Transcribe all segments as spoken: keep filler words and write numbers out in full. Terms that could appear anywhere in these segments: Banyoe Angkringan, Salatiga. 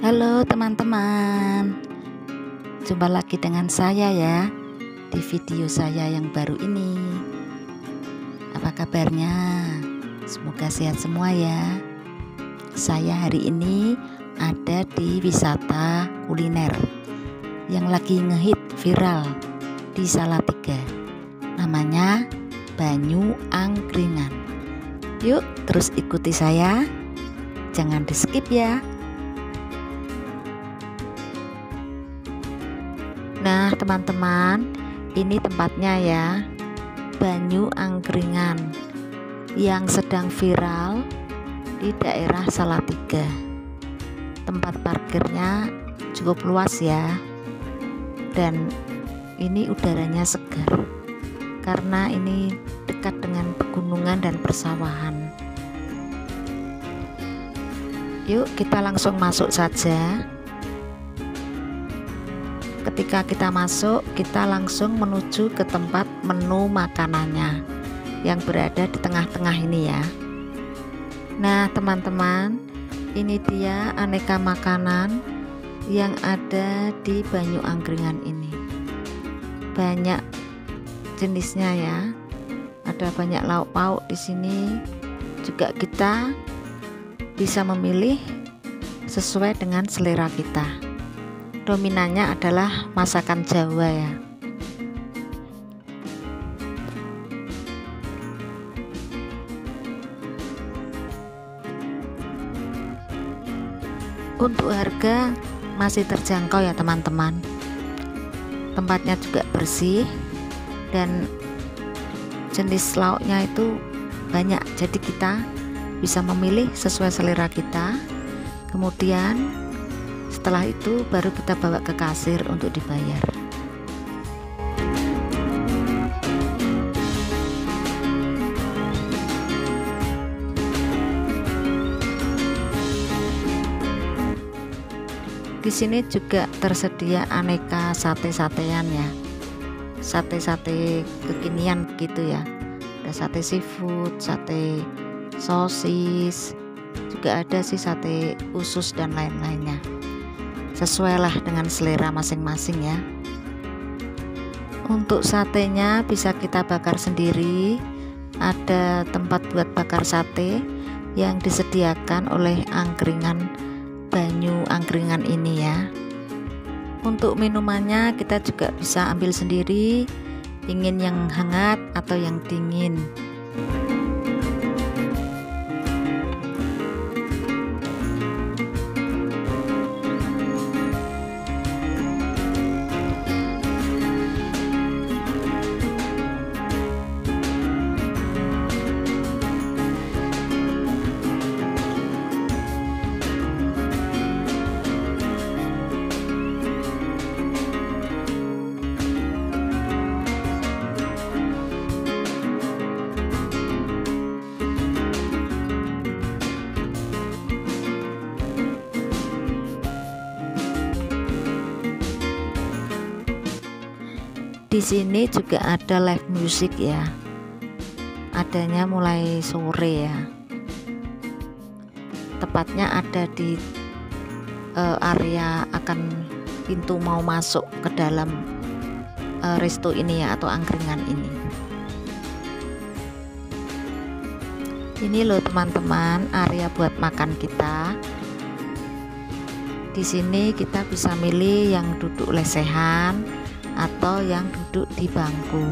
Halo teman-teman, jumpa lagi dengan saya ya di video saya yang baru ini. Apa kabarnya? Semoga sehat semua ya. Saya hari ini ada di wisata kuliner yang lagi ngehit viral di Salatiga. Namanya Banyoe Angkringan. Yuk terus ikuti saya, jangan di skip ya. Nah teman-teman, ini tempatnya ya, Banyoe Angkringan yang sedang viral di daerah Salatiga. Tempat parkirnya cukup luas ya, dan ini udaranya segar karena ini dekat dengan pegunungan dan persawahan. Yuk kita langsung masuk saja. Ketika kita masuk, kita langsung menuju ke tempat menu makanannya yang berada di tengah-tengah ini ya. Nah teman-teman, ini dia aneka makanan yang ada di Banyoe Angkringan ini. Banyak jenisnya ya. Ada banyak lauk pauk di sini. Juga kita bisa memilih sesuai dengan selera kita. Dominannya adalah masakan Jawa ya. Untuk harga masih terjangkau ya teman-teman. Tempatnya juga bersih dan jenis lauknya itu banyak, jadi kita bisa memilih sesuai selera kita. Kemudian setelah itu baru kita bawa ke kasir untuk dibayar. Di sini juga tersedia aneka sate-satean ya. Sate-sate kekinian begitu ya. Ada sate seafood, sate sosis, juga ada sih sate usus dan lain-lainnya. Sesuailah dengan selera masing-masing ya. Untuk satenya bisa kita bakar sendiri. Ada tempat buat bakar sate yang disediakan oleh angkringan Banyoe Angkringan ini ya. Untuk minumannya kita juga bisa ambil sendiri, ingin yang hangat atau yang dingin. Di sini juga ada live music ya. Adanya mulai sore ya. Tepatnya ada di uh, area akan pintu mau masuk ke dalam uh, resto ini ya, atau angkringan ini. Ini loh teman-teman, area buat makan kita. Di sini kita bisa milih yang duduk lesehan atau yang duduk di bangku.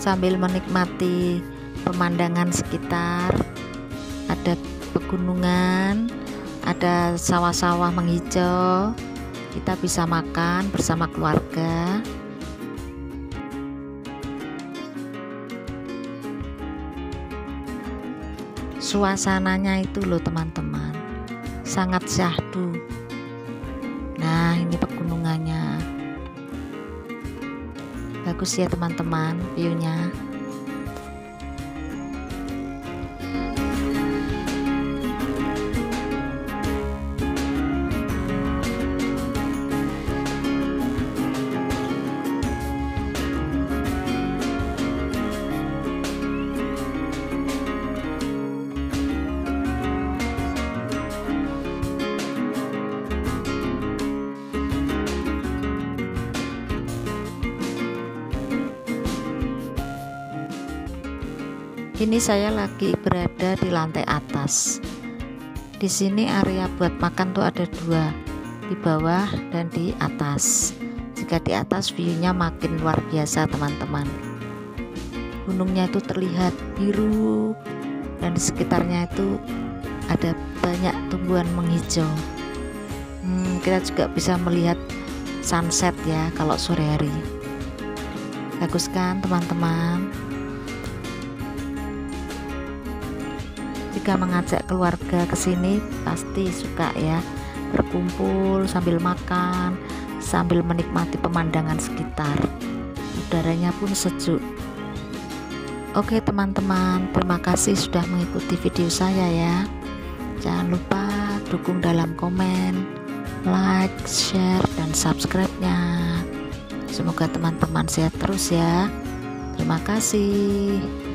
Sambil menikmati pemandangan sekitar, ada pegunungan, ada sawah-sawah menghijau, kita bisa makan bersama keluarga. Suasananya itu loh teman-teman, sangat syahdu. Nah ini pegunungannya bagus ya teman-teman, view-nya. Ini saya lagi berada di lantai atas. Di sini area buat makan tuh ada dua, di bawah dan di atas. Jika di atas view-nya makin luar biasa teman-teman. Gunungnya itu terlihat biru dan di sekitarnya itu ada banyak tumbuhan menghijau. Hmm, kita juga bisa melihat sunset ya kalau sore hari. Bagus kan teman-teman? Jika mengajak keluarga ke sini pasti suka ya, berkumpul sambil makan, sambil menikmati pemandangan sekitar. Udaranya pun sejuk. Oke teman-teman, terima kasih sudah mengikuti video saya ya. Jangan lupa dukung dalam komen, like, share, dan subscribe-nya. Semoga teman-teman sehat terus ya. Terima kasih.